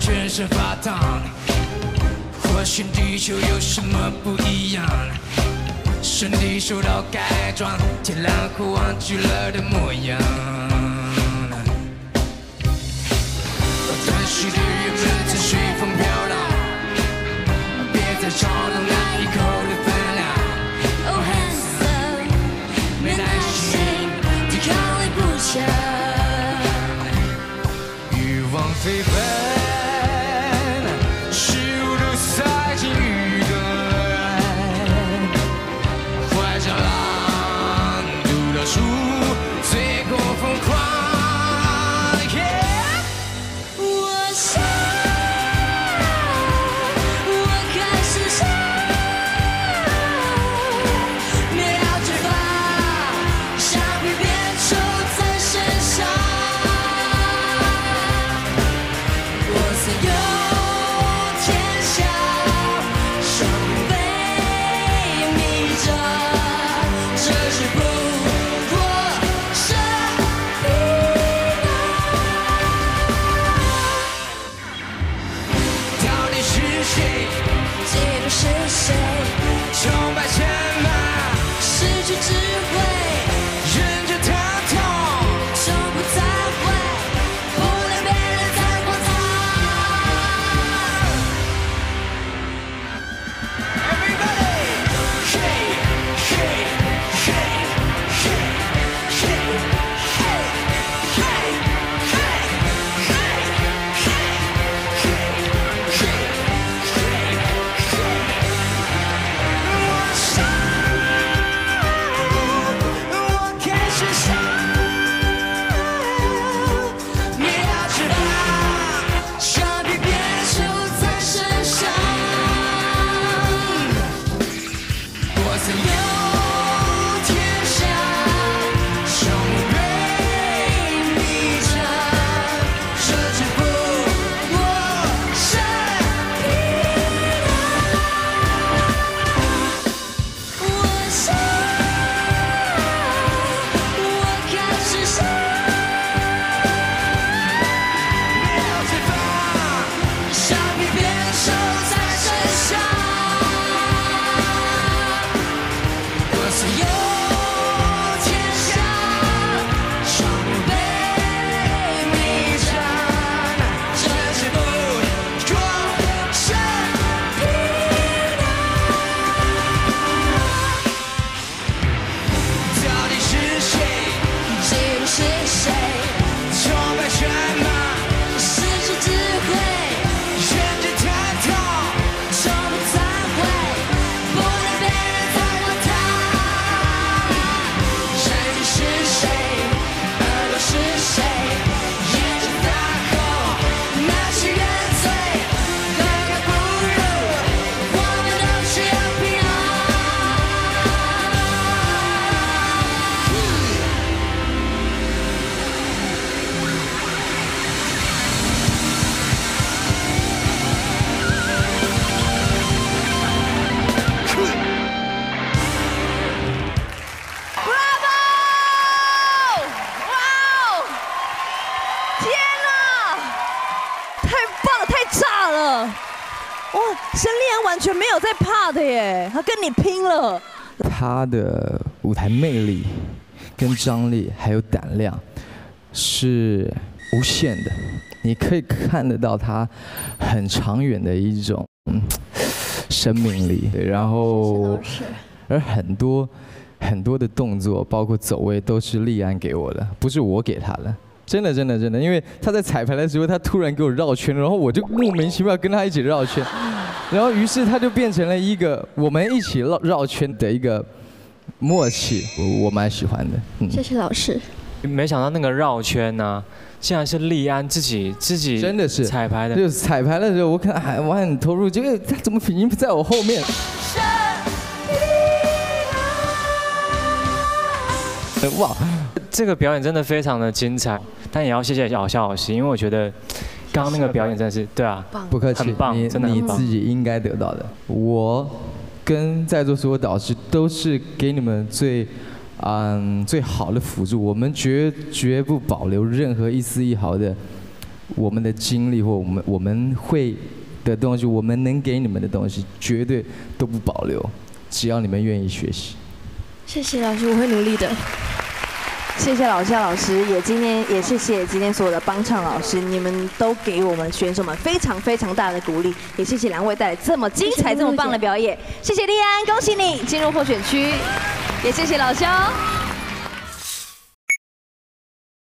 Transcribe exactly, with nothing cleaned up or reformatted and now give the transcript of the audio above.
全身发烫。或许地球有什么不一样？身体受到改装，天然后忘记了的模样。但是的人们在随风飘荡，别再嘲弄那一口的分量。Oh handsome， 没耐心，抵抗力不强，欲望飞奔。 他跟你拼了！他的舞台魅力、跟张力还有胆量是无限的，你可以看得到他很长远的一种生命力。然后，而很多很多的动作，包括走位，都是立安给我的，不是我给他的。 真的，真的，真的，因为他在彩排的时候，他突然给我绕圈，然后我就莫名其妙跟他一起绕圈，然后于是他就变成了一个我们一起绕绕圈的一个默契，我我蛮喜欢的。嗯、谢谢老师。没想到那个绕圈呢、啊，竟然是立安自己自己真的是彩排的，就是彩排的时候，我看哎，我很投入，结果他怎么已经不在我后面？ 哇，这个表演真的非常的精彩，但也要谢谢小夏老师，因为我觉得刚刚那个表演真的是，对啊，不客气，很棒，真的很棒，你自己应该得到的。我跟在座所有导师都是给你们最嗯最好的辅助，我们绝绝不保留任何一丝一毫的我们的经历或我们我们会的东西，我们能给你们的东西，绝对都不保留，只要你们愿意学习。谢谢老师，我会努力的。 谢谢老师啊，老师也今天也谢谢今天所有的帮唱老师，你们都给我们选手们非常非常大的鼓励，也谢谢两位带来这么精彩、这么棒的表演。谢谢立安，恭喜你进入候选区，也谢谢老肖。